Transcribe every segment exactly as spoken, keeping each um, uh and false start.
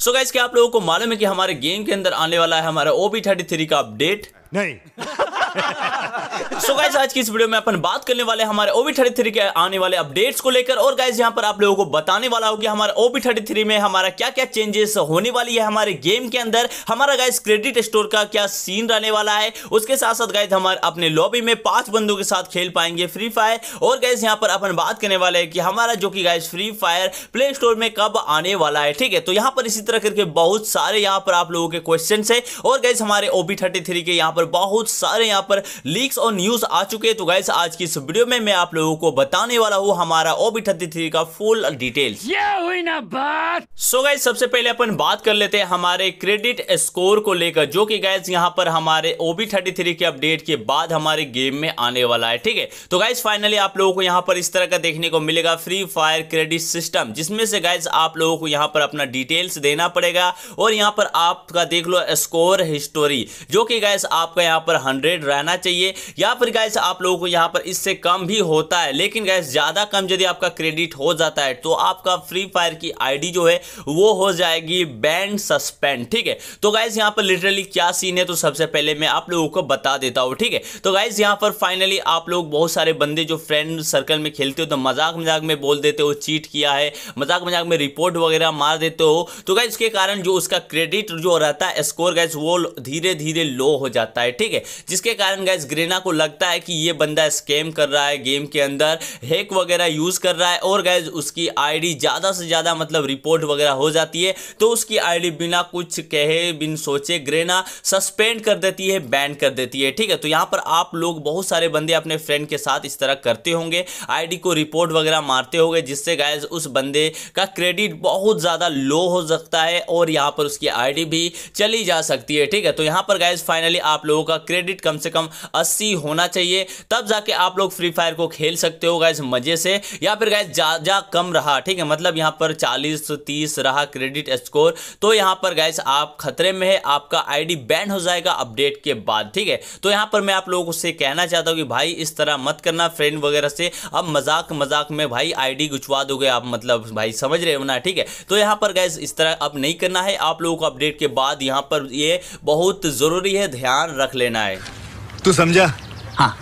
So guys क्या आप लोगों को मालूम है कि हमारे गेम के अंदर आने वाला है हमारा ओ बी थर्टी थ्री का अपडेट? नहीं। सो गाइस आज की इस वीडियो में अपन बात करने वाले हमारे ओ बी थर्टी थ्री के आने वाले अपडेट्स को लेकर, और गाइस यहां पर आप लोगों को बताने वाला होगा हमारे ओ बी थर्टी थ्री में हमारा क्या क्या चेंजेस होने वाली है हमारे गेम के अंदर, हमारा गाइस क्रेडिट स्टोर का क्या सीन रहने वाला है, उसके साथ साथ गाइस हमारे अपने लॉबी में पांच बंदों के साथ खेल पाएंगे फ्री फायर। और गाइस यहाँ पर अपन बात करने वाले हैं कि हमारा जो कि guys Free Fire Play Store में कब आने वाला है। ठीक है, तो यहाँ पर इसी तरह करके बहुत सारे यहाँ पर आप लोगों के क्वेश्चंस है, और गाइस हमारे ओ बी थर्टी थ्री के यहाँ पर बहुत सारे यहाँ पर लीक्स और न्यूज आ चुके हैं। तो गाइस आज की इस वीडियो में मैं आप लोगों को बताने वाला हूँ हमारा ओ बी थर्टी थ्री का फुल डिटेल्स। ये हुई ना बात। सो गाइस सबसे पहले अपन बात कर लेते हैं हमारे क्रेडिट स्कोर को लेकर, जो कि गाइस यहाँ पर हमारे ओ बी थर्टी थ्री के अपडेट के बाद हमारे गेम में आने वाला है। ठीक है, तो गाइस फाइनली आप लोगों को यहाँ पर इस तरह का देखने को मिलेगा फ्री फायर क्रेडिट सिस्टम, जिसमें से गाइस आप लोगों को यहाँ पर अपना डिटेल्स देना पड़ेगा, और यहाँ पर आपका देख लो स्कोर हिस्टोरी, जो कि गाइस आपका यहाँ पर हंड्रेड रहना चाहिए, या फिर गाइस आप लोगों को यहाँ पर इससे कम भी होता है। लेकिन गाइस ज्यादा कम यदि आपका क्रेडिट हो जाता है तो आपका फ्री फायर की आईडी जो है वो हो जाएगी बैन सस्पेंड। ठीक है, तो गाइस यहाँ पर लिटरली क्या सीन है तो सबसे पहले मैं आप लोगों को बता देता हूँ। ठीक है, तो गाइस यहाँ पर फाइनली आप लोग बहुत सारे बंदे जो फ्रेंड सर्कल में खेलते हो तो मजाक मजाक में बोल देते हो चीट किया है, मजाक मजाक में रिपोर्ट वगैरह मार देते हो, तो गाइस इसके कारण जो उसका क्रेडिट जो रहता है स्कोर गाइस वो धीरे धीरे लो हो जाता है। ठीक है, जिसके कारण गाइस ग्रेना को लगता है कि ये बंदा स्कैम कर रहा है, गेम के अंदर हैक वगैरह यूज कर रहा है, और गाइस उसकी आईडी ज्यादा से ज्यादा मतलब रिपोर्ट वगैरह हो जाती है, तो उसकी आईडी बिना कुछ कहे बिन सोचे ग्रेना सस्पेंड कर देती है, बैन कर देती है। ठीक है, तो यहाँ पर आप लोग बहुत सारे बंदे अपने फ्रेंड के साथ इस तरह करते होंगे, आईडी को रिपोर्ट वगैरह मारते होंगे, जिससे गाइस उस बंदे का क्रेडिट बहुत ज्यादा लो हो सकता है और यहाँ पर उसकी आईडी भी चली जा सकती है। ठीक है, तो यहाँ पर गाइस फाइनली आप लोगों का क्रेडिट कम से कम अस्सी होना चाहिए, तब जाके आप लोग फ्री फायर को खेल सकते हो गाइस मजे से। या फिर गाइस ज्यादा कम रहा, ठीक है, मतलब यहाँ पर चालीस तीस रहा क्रेडिट स्कोर, तो यहाँ पर गाइस आप खतरे में है, आपका आईडी बैन हो जाएगा अपडेट के बाद। ठीक है, तो यहाँ पर मैं आप लोगों से कहना चाहता हूँ कि भाई इस तरह मत करना फ्रेंड वगैरह से, अब मजाक मजाक में भाई आईडी गुचवा दोगे आप, मतलब भाई समझ रहे हो ना। ठीक है, तो यहाँ पर गाइस इस तरह अब नहीं करना है, आप लोगों को अपडेट के बाद यहाँ पर ये बहुत जरूरी है, ध्यान रख लेना है। तू समझा? हाँ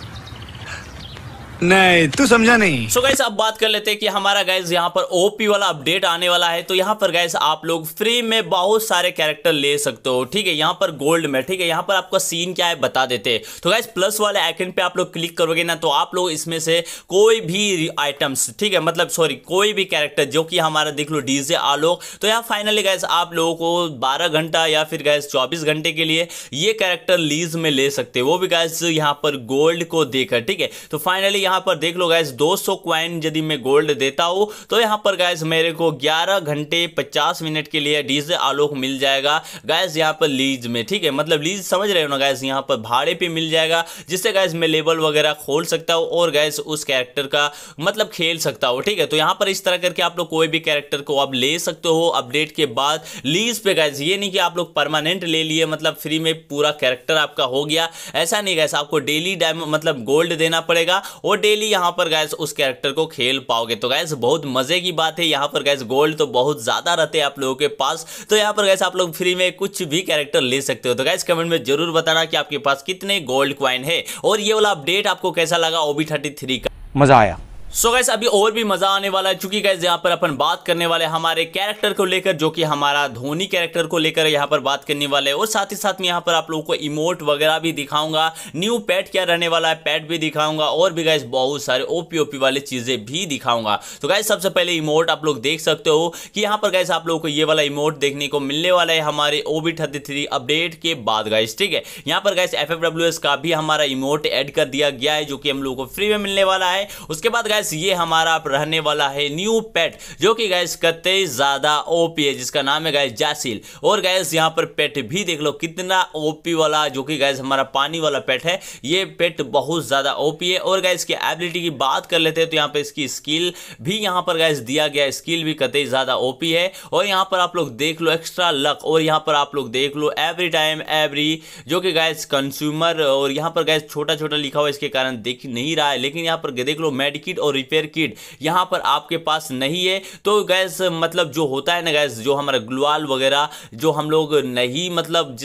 नहीं तू समझा नहीं। सो गाइस अब बात कर लेते हैं कि हमारा गाइस यहाँ पर ओपी वाला अपडेट आने वाला है, तो यहाँ पर गाइस आप लोग फ्री में बहुत सारे कैरेक्टर ले सकते हो। ठीक है, यहाँ पर गोल्ड में, ठीक है, यहाँ पर आपका सीन क्या है बता देते हैं। तो गाइस प्लस वाले आइकन पे आप लोग क्लिक करोगे ना, तो आप लोग इसमें से कोई भी आइटम्स, ठीक है, मतलब सॉरी कोई भी कैरेक्टर, जो कि हमारा देख लो डीजे आलोक, तो यहाँ फाइनली गाइस आप लोगों को बारह घंटा या फिर गाइस चौबीस घंटे के लिए ये कैरेक्टर लीज में ले सकते हो, वो भी गाइस यहाँ पर गोल्ड को देकर। ठीक है, तो फाइनली यहाँ पर देख लो गाइस दो सौ क्वाइन यदि मैं गोल्ड देता हूँ तो यहाँ पर गाइस मेरे को ग्यारह घंटे पचास मिनट के लिए डीजे आलोक मिल जाएगा गाइस यहाँ पर लीज में। ठीक है, मतलब लीज समझ रहे हो ना गाइस, यहाँ पर भाड़े पे मिल जाएगा, जिससे गाइस मैं लेबल वगैरह खोल सकता हूँ और गाइस उस कैरेक्टर का मतलब खेल सकता हूँ। ठीक है, तो यहाँ पर इस तरह करके आप लोग कोई भी कैरेक्टर को आप ले सकते हो अपडेट के बाद लीज पे गाइस। ये नहीं कि आप लोग परमानेंट ले लिए, मतलब फ्री में पूरा कैरेक्टर आपका हो गया, ऐसा नहीं गाइस, आपको डेली डायमंड मतलब गोल्ड देना पड़ेगा और डेली यहाँ पर गाइस उस कैरेक्टर को खेल पाओगे। तो गाइस बहुत मजे की बात है, यहाँ पर गाइस गोल्ड तो बहुत ज्यादा रहते हैं आप लोगों के पास, तो यहाँ पर गाइस आप लोग फ्री में कुछ भी कैरेक्टर ले सकते हो। तो गाइस कमेंट में जरूर बताना कि आपके पास कितने गोल्ड क्वाइन है, और ये वाला अपडेट आपको कैसा लगा ओ बी थर्टी थ्री का? मजा आया। सो so गाइस अभी और भी मजा आने वाला है, चूंकि गाइस यहाँ पर अपन बात करने वाले हमारे कैरेक्टर को लेकर, जो कि हमारा धोनी कैरेक्टर को लेकर यहाँ पर बात करने वाले हैं, और साथ ही साथ में यहाँ पर आप लोगों को इमोट वगैरह भी दिखाऊंगा, न्यू पैट क्या रहने वाला है पैट भी दिखाऊंगा, और भी गाइस बहुत सारे ओपी ओपी वाले चीजें भी दिखाऊंगा। तो गाइस सबसे पहले इमोट आप लोग देख सकते हो कि यहाँ पर गाइस आप लोगों को ये वाला इमोट देखने को मिलने वाला है हमारे O B thirty three update के बाद गाइस। ठीक है, यहाँ पर guys F F W S का भी हमारा इमोट एड कर दिया गया है, जो कि हम लोगों को फ्री में मिलने वाला है। उसके बाद गाइस ये हमारा आप रहने वाला है न्यू पेट, जो कि गाइस कतई ज्यादा ओपी है, जिसका नाम है गाइस जासिल, और गाइस यहाँ पर पेट भी देख लो कितना ओपी वाला, जो कि गाइस हमारा पानी वाला पेट है, ये पेट बहुत ज्यादा ओपी है। और गाइस इसकी एबिलिटी की बात कर लेते हैं, तो यहाँ पे इसकी स्किल भी यहाँ पर गाइस दिया गया, स्किल भी कतई ज्यादा ओपी है, और यहाँ पर आप लोग देख लो एक्स्ट्रा लक, और यहाँ पर आप लोग देख लो एवरी टाइम एवरी, जो कि गाइस कंज्यूमर, और यहाँ पर गाइस छोटा छोटा लिखा हुआ इसके कारण देख नहीं रहा है, लेकिन यहाँ पर देख लो मेडिकिट और रिपेयर किट यहां पर आपके पास नहीं है तो गैस मतलब जो होता है ना गैस, जो हमारा ग्लुवाल वगैरह जो हम लोग नहीं मतलब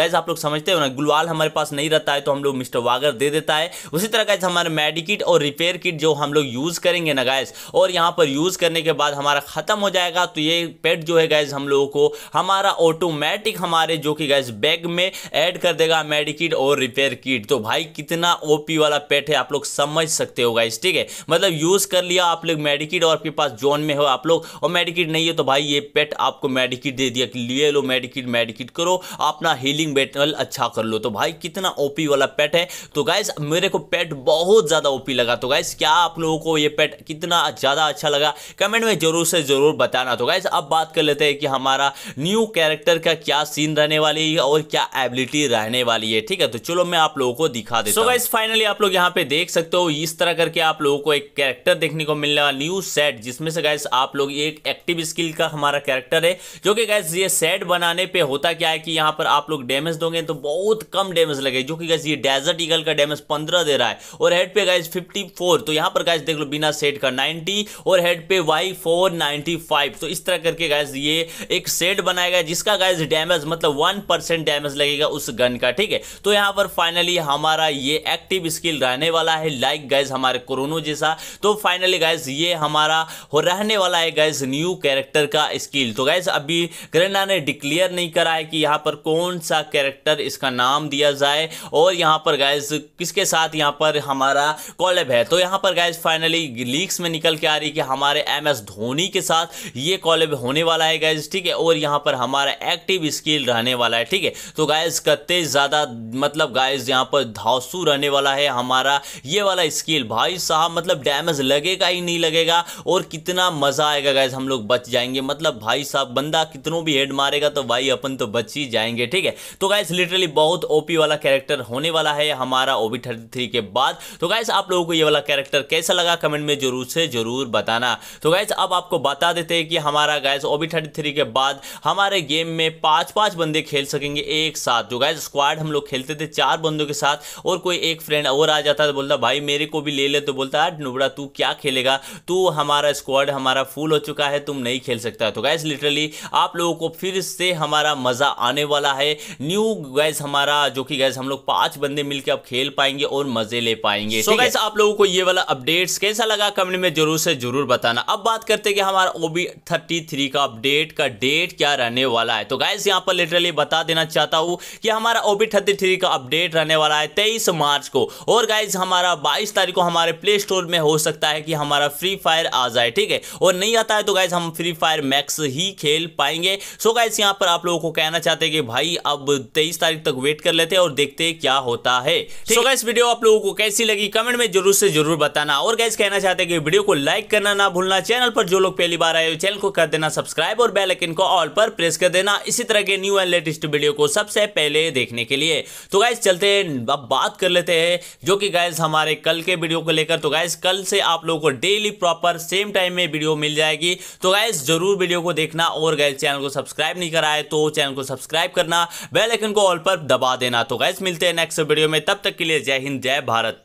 गैस आप लोग समझते हो ना, ग्लुवाल हमारे पास नहीं रहता है तो हम लोग मिस्टर वागर दे देता है। उसी तरह गैस हमारे मेडिकिट और रिपेयर किट जो हम लोग यूज करेंगे ना गैस, और यहां पर यूज करने के बाद हमारा खत्म हो जाएगा तो ये पेट जो है गैस हम लोगों को हमारा ऑटोमेटिक हमारे जो कि गैस बैग में ऐड कर देगा मेडिकिट और रिपेयर किट। तो भाई कितना ओपी वाला पेट है आप लोग समझ सकते हो गाइस, ठीक है। मतलब यूज कर लिया आप लोग मेडिकिट और आपके पास जोन में हो आप लोग और मेडिकिट नहीं है तो भाई ये पेट आपको मेडिकिट दे दिया कि लिए लो मेडिकिट, मेडिकिट करो अपना हीलिंग बैटल अच्छा कर लो। तो भाई कितना ओपी वाला पेट है। तो गाइस मेरे को पेट बहुत ज्यादा ओपी लगा। तो गाइस क्या आप लोगों को ये पेट कितना ज्यादा अच्छा लगा कमेंट में जरूर से जरूर बताना। तो गाइस अब बात कर लेते हैं कि हमारा न्यू कैरेक्टर का क्या सीन रहने वाली है और क्या एबिलिटी रहने वाली है, ठीक है। तो चलो मैं आप लोगों को दिखा देता हूं। सो गाइस फाइनली आप लोग यहां पे देख सकते हो इस तरह करके आप लोगों को एक कैरेक्टर देखने को मिलने वाला न्यू सेट, जिसमें से गाइस आप लोग एक एक्टिव स्किल का हमारा कैरेक्टर है जो कि गाइस ये सेट बनाने पे होता क्या है कि यहां पर आप लोग डैमेज दोगे तो बहुत कम डैमेज लगे, जो कि गाइस ये डेजर्ट ईगल का डैमेज पंद्रह दे रहा है और हेड पे गाइस फिफ्टी फोर। तो यहां पर गाइस देख लो बिना सेट का नाइनटी और हेड पे वाई फोर नाइनटी फाइव। तो इस तरह करके गाइस ये एक सेट बनाएगा जिसका गाइस डैमेज मतलब वन परसेंट डैमेज लगेगा उस गन का, ठीक है। तो यहां पर फाइनली हमारा ये एक्टिव स्किल रहने वाला है लाइक गाइस हमारे कोरोनो जैसा। तो फाइनली गाइस ये हमारा हो रहने वाला है गाइस न्यू कैरेक्टर का स्किल। तो गाइस अभी ग्रेना ने डिक्लेयर नहीं करा है कि यहां पर कौन सा कैरेक्टर इसका नाम दिया जाए और यहां पर गाइस किसके साथ यहां पर हमारा कॉलेब है। तो यहां पर गाइस फाइनली लीक्स में निकल के आ रही है कि हमारे एम एस धोनी के साथ ये कॉलेब होने वाला है गाइस, ठीक है। और यहां पर हमारा एक्टिव स्किल रहने वाला है, ठीक है। तो गाइस कते ज्यादा मतलब गाइस यहां पर धांसू रहने वाला है हमारा ये वाला स्किल। भाई साहब मतलब डैमेज लगेगा ही नहीं लगेगा और कितना मजा आएगा गाइस, हम लोग बच जाएंगे। मतलब भाई साहब बंदा कितनों भी हेड मारेगा तो भाई अपन तो बच ही जाएंगे, ठीक है। तो गाइस लिटरली बहुत ओपी वाला कैरेक्टर होने वाला है हमारा ओबी थर्टी थ्री के बाद। तो गाइस आप लोगों को ये वाला कैरेक्टर कैसा लगा कमेंट में जरूर से जरूर बताना। तो गाइस अब आपको बता देते हैं कि हमारा गाइस ओबी थर्टी थ्री के बाद हमारे गेम में पांच पांच बंदे खेल सकेंगे एक साथ। जो गाइस स्क्वाड हम लोग खेलते थे चार बंदों के साथ और कोई एक फ्रेंड और आ जाता तो बोलता भाई मेरे को भी ले ले, तो बोलता नुबड़ा तू क्या खेलेगा, तू हमारा स्क्वाड हमारा फुल हो चुका है तुम नहीं खेल सकता। तो गाइस लिटरली आप लोगों को फिर से हमारा मजा आने वाला है न्यू गाइस हमारा, जो कि गाइस हम लोग पांच बंदे मिलकर अब खेल पाएंगे और मजे ले पाएंगे। so गाइस आप लोगों को ये वाला अपडेट्स कैसा लगा कमेंट में जरूर से जरूर बताना। अब बात करते हैं कि हमारा ओबी थर्टी थ्री का अपडेट का डेट क्या रहने वाला है। तो गाइस यहाँ पर लिटरली बता देना चाहता हूँ कि हमारा ओबी थर्टी थ्री का अपडेट रहने वाला है तेईस मार्च को और गाइज हमारा बाईस तारीख को हमारे प्ले स्टोर में हो सकता है कि हमारा फ्री फायर आ जाए, ठीक है। और नहीं आता है तो गाइज हम फ्री फायर मैक्स ही खेल पाएंगे। सो गाइज यहाँ पर आप लोगों को कहना चाहते हैं कि भाई अब तेईस तारीख तक वेट कर लेते हैं और देखते हैं क्या होता है। सो गाइज वीडियो आप लोगों को कैसी लगी कमेंट में जरूर से जरूर बताना। और गाइज कहना चाहते हैं कि वीडियो को लाइक करना ना भूलना, चैनल पर जो लोग पहली बार आए हो चैनल को कर देना सब्सक्राइब और बेल आइकन को ऑल पर प्रेस कर देना इसी तरह के न्यू एंड लेटेस्ट वीडियो को सबसे पहले देखने के लिए। तो गाइज चलते हैं अब बात कर लेते हैं जो कि गाइज हमारे कल के वीडियो को लेकर। तो गाइज कल से आप लोगों को डेली प्रॉपर सेम टाइम में वीडियो मिल जाएगी। तो गाइज जरूर वीडियो को देखना और गाइज चैनल को सब्सक्राइब नहीं कराए तो चैनल को सब्सक्राइब करना, बेल आइकन को ऑल पर दबा देना। तो गाइज मिलते हैं नेक्स्ट वीडियो में, तब तक के लिए जय हिंद जय भारत।